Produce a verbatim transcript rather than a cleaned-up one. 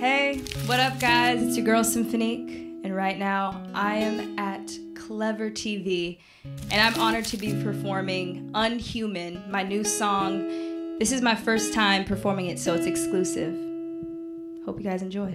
Hey, what up guys? It's your girl Symphonique, and right now I am at Clevver T V, and I'm honored to be performing Unhuman, my new song. This is my first time performing it, so it's exclusive. Hope you guys enjoy.